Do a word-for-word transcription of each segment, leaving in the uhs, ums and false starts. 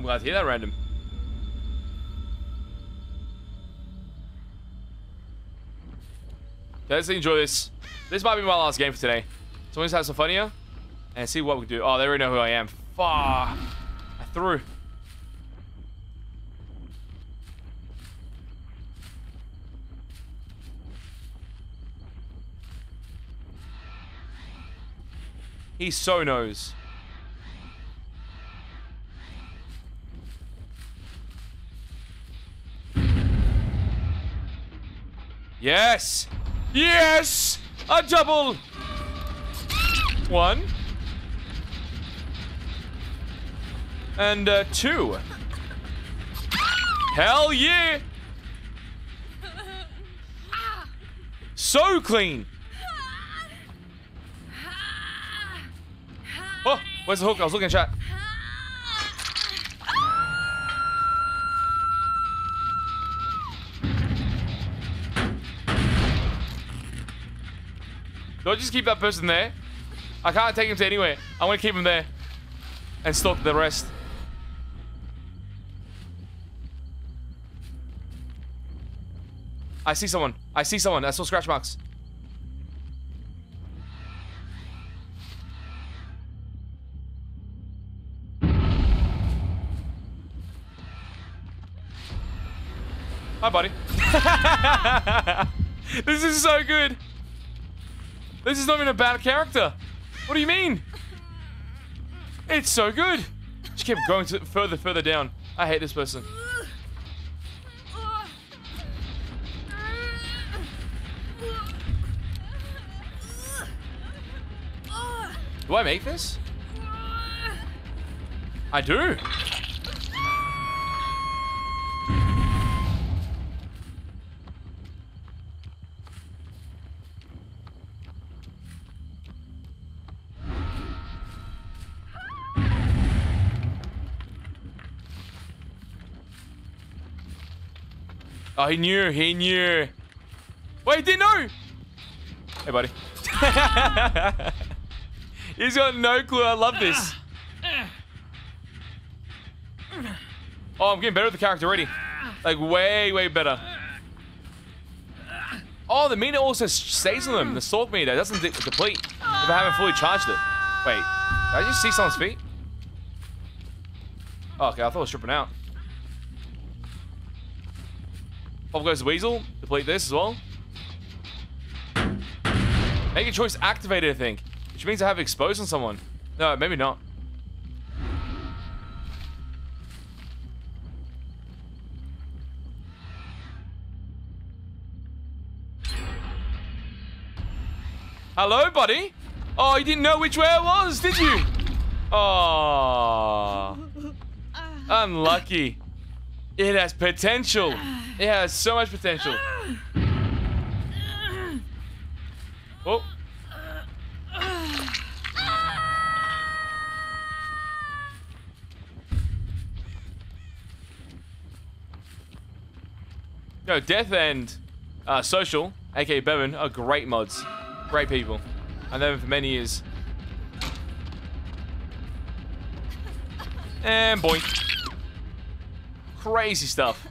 I'm glad to hear that, Random. Okay, let's enjoy this. This might be my last game for today. So let's have some fun here and see what we can do. Oh, they already know who I am. Fuck. I threw. He so knows. Yes! Yes! A double! One. And uh, two. Hell yeah! So clean! Oh, where's the hook? I was looking at chat. Do I just keep that person there? I can't take him to anywhere. I want to keep him there and stop the rest. I see someone. I see someone. I saw scratch marks. Hi, buddy. This is so good. This is not even a bad character. What do you mean? It's so good. She kept going to further, further down. I hate this person. Do I make this? I do. Oh, he knew, he knew. Wait, he didn't know. Hey, buddy. He's got no clue. I love this. Oh, I'm getting better at the character already. Like, way, way better. Oh, the meter also stays on them. The stalk meter doesn't de deplete if I haven't fully charged it. Wait, did I just see someone's feet? Oh, okay, I thought I was stripping out. Pop goes the weasel. Deplete this as well. Make a choice activated, I think. Which means I have exposed on someone. No, maybe not. Hello, buddy. Oh, you didn't know which way I was, did you? Oh. Unlucky. It has potential. It has so much potential. Oh. No, Death and uh, Social, aka Bevan, are great mods. Great people. I've known them for many years. And boink. Crazy stuff.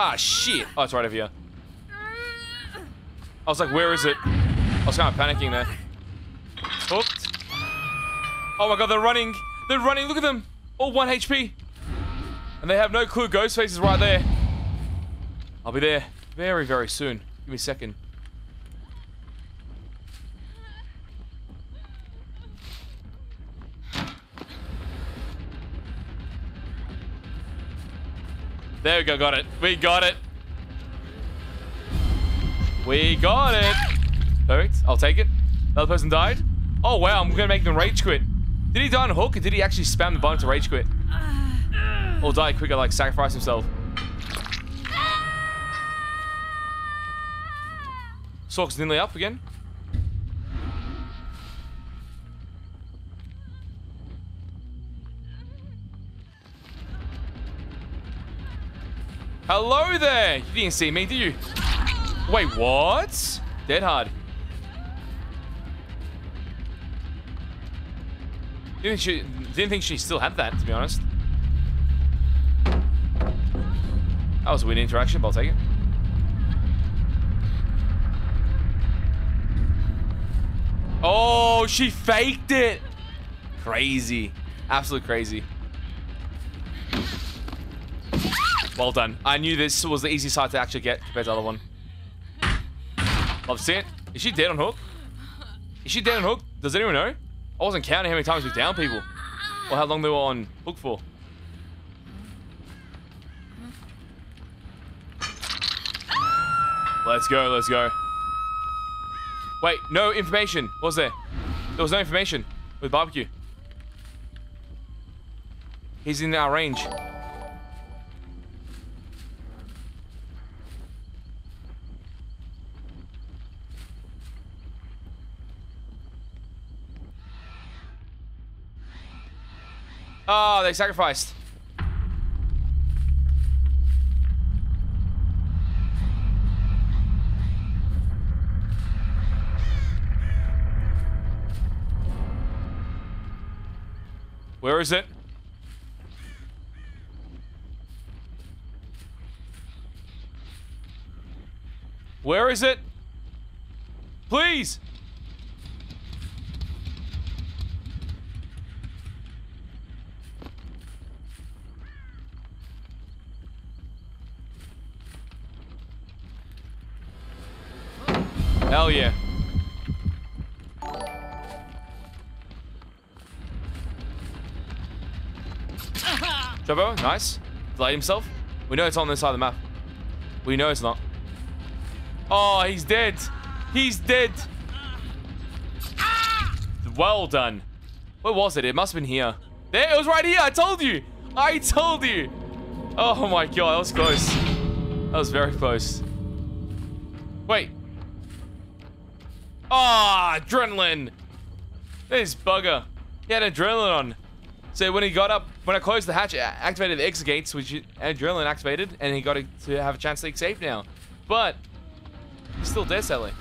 Ah, shit. Oh, it's right over here. I was like, where is it? I was kind of panicking there. Hooked. Oh my god, they're running. They're running. Look at them. All one H P. And they have no clue. Ghostface is right there. I'll be there very, very soon. Give me a second. There we go, got it. We got it. We got it. Perfect. I'll take it. Another person died. Oh, wow. I'm going to make them rage quit. Did he die on hook, or did he actually spam the button to rage quit? Or die quicker, like sacrifice himself? Sork's nearly up again. Hello there! You didn't see me, did you? Wait, what? Dead hard. Didn't think she, didn't think she still had that, to be honest. That was a weird interaction, but I'll take it. Oh, she faked it. Crazy. Absolute crazy. Well done. I knew this was the easy side to actually get compared to the other one. Love to see it. Is she dead on hook? Is she dead on hook? Does anyone know? I wasn't counting how many times we downed people. Or how long they were on hook for. Let's go, let's go. Wait, no information. What was there? There was no information with barbecue. He's in our range. Oh, they sacrificed. Where is it? Where is it? Please! Hell yeah. Jumbo, nice. Delayed himself. We know it's on this side of the map. We know it's not. Oh, he's dead. He's dead. Well done. Where was it? It must have been here. There, it was right here. I told you. I told you. Oh my god, that was close. That was very close. Wait. Ah, oh, adrenaline. This bugger. He had adrenaline on. So when he got up, when I closed the hatch, it activated the exit gates, which adrenaline activated, and he got to have a chance to escape now. But he's still dead, Sally.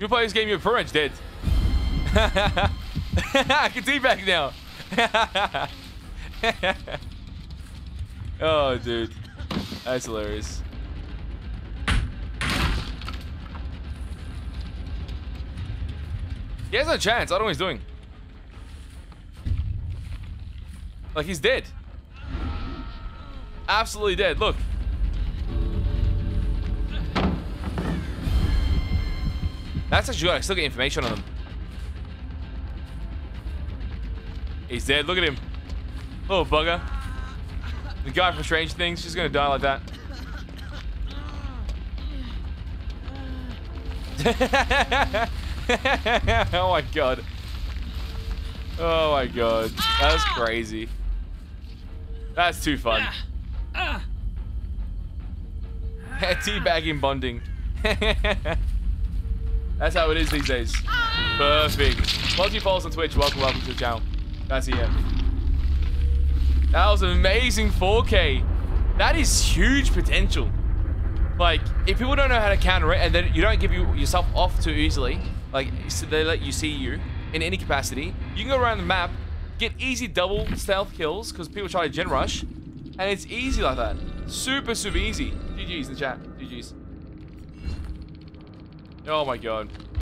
You play this game, you're pretty much dead. I can see back now. Oh, dude. That's hilarious. He has no chance. I don't know what he's doing. Like, he's dead. Absolutely dead. Look. That's actually good. I still get information on him. He's dead. Look at him. Little bugger. The guy from Strange Things, she's gonna die like that. Oh my god. Oh my god. That's crazy. That's too fun. Teabagging bonding. That's how it is these days. Perfect. Once you follow us on Twitch, welcome, welcome to the channel. That's it. That was an amazing four K. That is huge potential. Like, if people don't know how to counter it, and then you don't give you, yourself off too easily, like, so they let you see you in any capacity, you can go around the map, get easy double stealth kills, because people try to gen rush, and it's easy like that. Super, super easy. G G's in the chat. G G's. Oh my god.